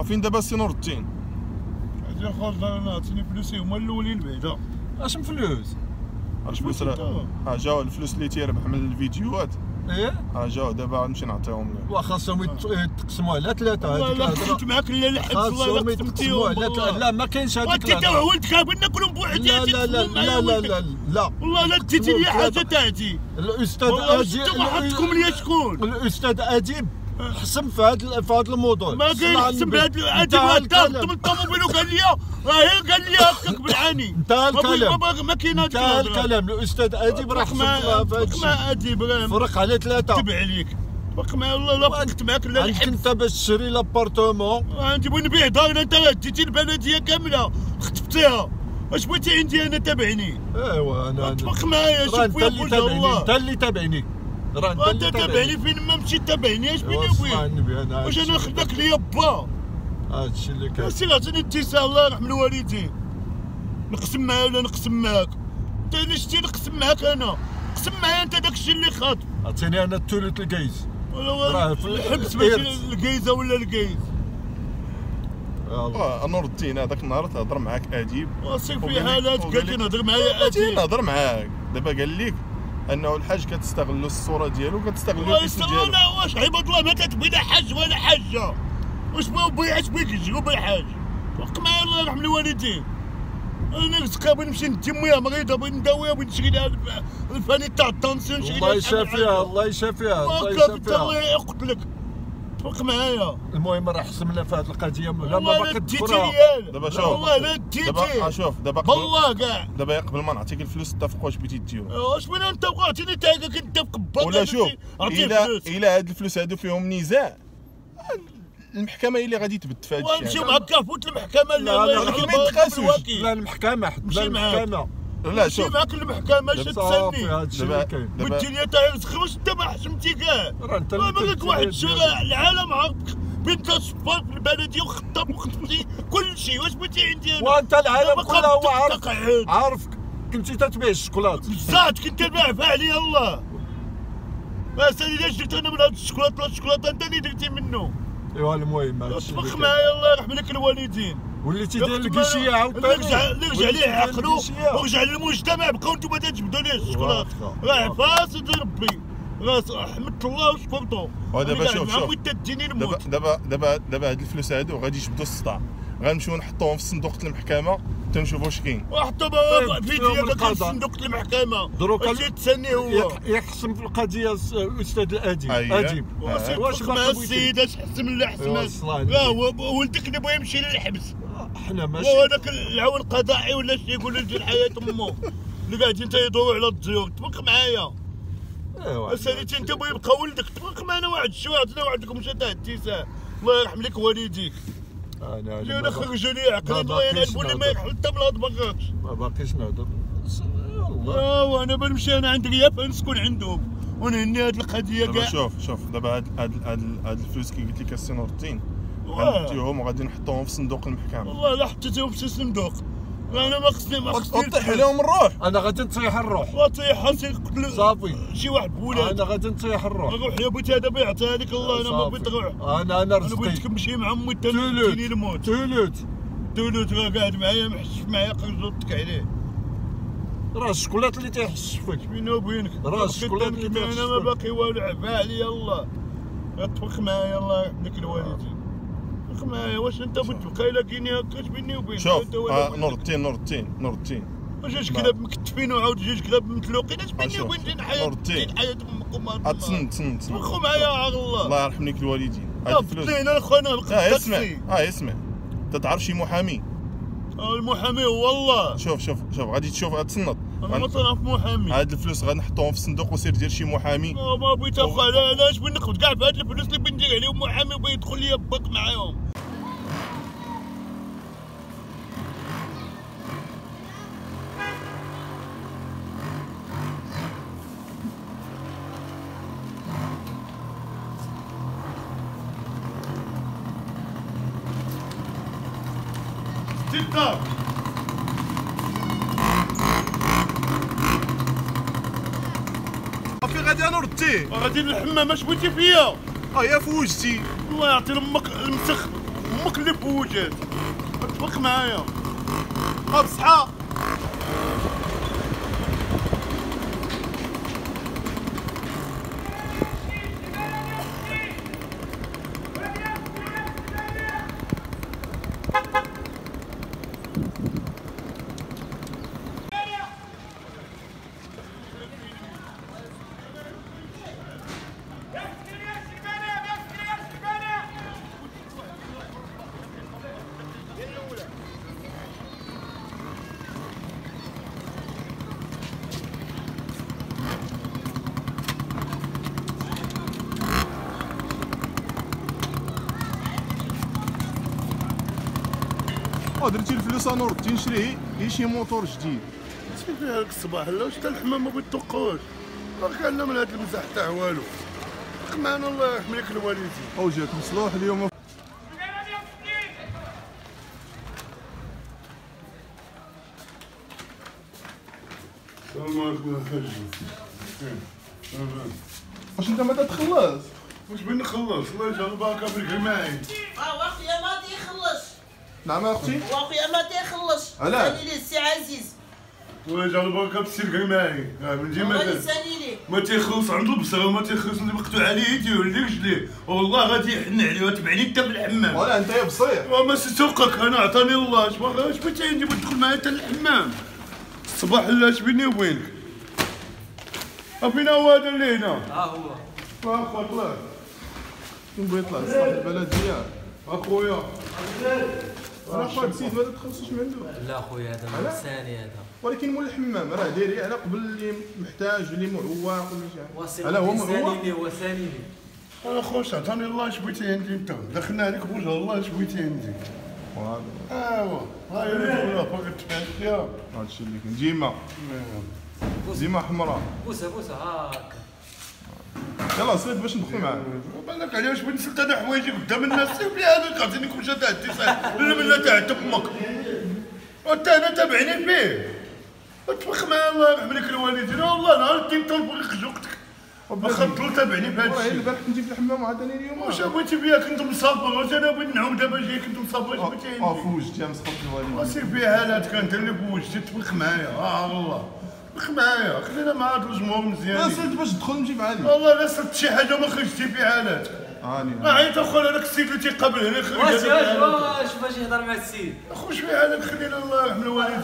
عارفين دابا السي نور الدين. اجي خرج انا عطيني فلوسي هما الاولين بعدا. اش من فلوس؟ اش فلوس راه جاو الفلوس اللي تيربح من الفيديوهات. ايه جاو دابا غنمشي نعطيهم ليه. واه خاصهم يتقسموا على ثلاثة. والله كنت معاك لا لحد الله لا يتقسموا على لا ما كاينش هذيك. وانت تا ولد خاب ناكلهم بوحدي. لا لا لا لا لا لا والله لا ديتي لي حاجة تاعتي. الأستاذ أديب انتم حطكم ليا شكون؟ الأستاذ أديب حسم في هذا الموضوع. ما كاين حسم في هذا أديب هضر من الطوموبيل وقال لي راه قال لي هكاك بالعاني. انتهى الكلام ما كاين هذا الكلام. انتهى الكلام الأستاذ أديب راه حسم في هذا الشيء. ما أديب فرق على ثلاثة. تبع عليك فرق ما والله لا كنت معاك لا الحب. انت باش تشري لابارتمون عندي بغي نبيع دار انت ديتي البلدية كاملة خطفتيها. واش بغيتي عندي انا تابعني؟ ايوا انا اتفق معايا شوف وين قلت والله انت اللي تابعني راه انت اللي تابعني فين ما مشيت تابعنيش بيني وبينك. واش انا خداك ليا با هادشي اللي كاين. سير عطيني اتصال الله يرحم الوالدين نقسم معاه ولا نقسم معاك انت اللي شتي نقسم معاك انا. قسم معايا انت داكشي اللي خاطر. عطيني انا الثلث الكايز راه في الحبس ماشي الكايزه ولا الكايز. والله نور الدين هذاك النهار تهضر معاك اديب وصيف في حالات قال لي نهضر معايا اديب نهضر معاك. دابا قال لك انه الحاج كتستغلوا الصوره ديالو كتستغلوا الاسم ديالو. والله انا واش عباد الله ما كتبغي لا حاج ولا حاجه. واش بغي عتبغي كيجيو بالحاج وقع معايا الله يرحم الوالدين. انا غتقابل نمشي ندي مويا مريضه بغيت نداويها بغيت نشري لها الفاني تاع الطونسيون نشري لها. الله يشافيها الله يشافيها الله يشافيها الله يقتلك. توافق معايا. المهم راه حسمنا في هذه القضيه لا ما باقي تفرها دابا. شوف والله لا ديتي دابا شوف دابا والله كاع دابا قبل ما نعطيك الفلوس اتفقوا واش بغيتي ديروا. واش بغينا نتفقوا عطيني حتى هكا كنتفق بالضبط. ولا شوف الا هاد الفلوس هادو فيهم نزاع المحكمه هي اللي غادي تبت في هاد الشيء. نمشيو معاك كافوت المحكمه. لا ولكن ما يتقاسوش لا المحكمه حتى لا المحكمه لا شوف مشي معاك المحكمه اش تسني ودي لي تاع الخروج. انت ما حشمتي كاع ما بالك واحد الشارع العالم عرفك بنت صفار في البلديه وخطاب وخطفتي كل شيء. واش بغيتي عندي انا وانت العالم كله هو عارفك كنتي تتبيع الشوكولات بزاف كنت تباع فيها عليا الله. ما ساليناش درت انا من هاد الشوكولات انت اللي درتي منه. ايوا المهم اصبر معايا الله يرحم لك الوالدين. وليتي داير الكيشيه عاوتاني اللي رجع ليه عقلو ورجع للمجتمع بقاو نتوما تتجبدوا ليه الشكرات. راه فاسد ربي راه حمدت الله وشكرته. ودابا شوف دابا هاد الفلوس هادو غادي يجبدوا السطع غنمشيو نحطوهم في صندوق المحكمه تنشوفوا واش كاين. وحطوا فيديو داك صندوق المحكمه دروكا اللي تسني هو يحسم في القضيه الاستاذ الاديب. واش باغي السيد اش حسم لا حسم لا هو ولدك اللي بغا يمشي للحبس. حنا ماشي وهذاك العون القضائي ولا شي يقول لك الحياه امه اللي قاعدين تيدوروا على الضيوف. تفق معايا ايوا ساليتي انت بغا يبقى ولدك. تفق معنا واحد الشويه عطينا وعدكم مشى تاع التساع الله يرحم لك والديك. انا خرجوا لي عقلي الله ينعلبوني ما يحل حتى بلا دباكاكش ما باقيش نهضر والله. وانا بنمشي انا عند غياب نسكن عندهم ونهني هاد القضيه كاع. شوف دابا هاد الفلوس كي قلت لك السي نور الدين غنديهم وغادي نحطوهم في صندوق المحكمه. والله لا حطيتهم في صندوق انا ما خصني ما خصنيش نطيح عليهم الروح. انا غادي نطيح الروح وطيح تيقتل صافي شي واحد بولاد. انا غادي نطيح الروح يا بوتي هذا بيعطيها لك الله. انا ما بغيت الروح. انا رزقتي انا بغيتك تمشي مع امي حتى تجيني الموت. تولوت راه قاعد معايا محشف معايا قرجلتك عليه. راه الشكولات اللي تيحشفك بيني وبينك راه الشكولات اللي تيحشفك. انا ما باقي والو عفا عليا الله. اتفق معايا الله يرحم لك الوالدين. واش انت بتبقى الا كاين هكاك بيني وبينك. شوف نور الدين جوج كلاب مكتفين وعاود جوج كلاب متلوقين اش بيني وبين حياة امك ومالك. اتسنت وخو معايا على الله. الله يرحم لك الوالدين. هاد الفلوس انا خونا اسمع تتعرف شي محامي. المحامي هو الله. شوف غادي تشوف اتسنط انا ما طلعت محامي. هاد الفلوس غنحطوهم في الصندوق وسير دير شي محامي. ما بغيت اخويا علاش بنقبض كاع في هاد الفلوس اللي بندير عليهم محامي وبيدخل لي باق معاهم. ستة فين غادي انا ردتي؟ غادي للحمام اش بغيتي فيا؟ يا فوجتي الله يعطي لامك المسخ امك اللي بوجات اتفق معايا بصحة. درتي الفلوس نور الدين نشري غير شي موتور جديد. شتي فيها هاك الصباح لا واش حتى الحمام ما كيتوقعوش. راه كان من هاد المزاح حتى والو. قمعنا الله يرحم لك الوالدين. اوجاك مصلوح اليوم. السلام عليكم الحاج. واش انت ما تتخلص؟ واش بغينا نخلص؟ الله يجعل البركه فيك معايا. واقيلا ما تيخلص. نعم يا اختي واقيلا ما تيخلص. علاش؟ سالي ليه السي عزيز الله يجعل البركه بالسي الكرماعي من ديما سالي ليه ما تيخلص عنده البصره وما تيخلص اللي مقطوع عليه تيولي رجليه والله غادي يحن عليه وتبعني انت بالحمام. ولا انت يا بصير وما سيتوقك انا عطاني الله اش بغيتي عندي تدخل معايا حتى الحمام الصباح لا اش بيني وبينك فين هو هذا اللي هنا؟ ها هو واخا طلع فين بغيت يطلع صاحب البلد ديالك اخويا راه فاك سيد ما تخلصش من عنده. لا خويا هذا ما انساني هذا ولكن مول الحمام راه داير على قبل اللي محتاج اللي معوق ولا شي حاجه. هو ثاني هو ثاني انا خوش عطاني الله اش بغيتي عندي انت دخلنا عليك بوجه الله اش بغيتي عندي. ايوا هاي راه فاك تفهم يا هادشي اللي كاين ديما ديما حمراء بوسه بوسه هاكا يلا صيد باش ندخل معاك. وبالك عليا واش بغيت نسلت انا حوايجي قدام الناس سيب لي هذاك عطيني كلشي تاع التيسان لا لا تاع تمك وانت انا تابعني بيه وتفق معايا الله يرحم لك الوالدين. والله نهار الدين تنبغي خجوقتك واخا تضل تابعني بهذا الشيء. والله البارح كنتي في الحمام وعطاني اليوم واش بغيتي بيا كنت مصابر واش انا بغيت نعوم دابا جاي كنت مصابر اش بغيتي عندي. فوجتي مسخط الوالدين سير بيها هذاك انت اللي فوجتي تفق معايا. والله خ معايا خلينا مع هاد الجمهور مزيان. لا سالت باش تدخل نجي بعالي والله لا سالت شي حاجه ما خرجتي في حالاتك. عيط اخويا هذاك السيد اللي تيقابل هنا خرج. واش باش يهضر مع السيد؟ خرج في حالك خلينا الله يرحم الوالدين.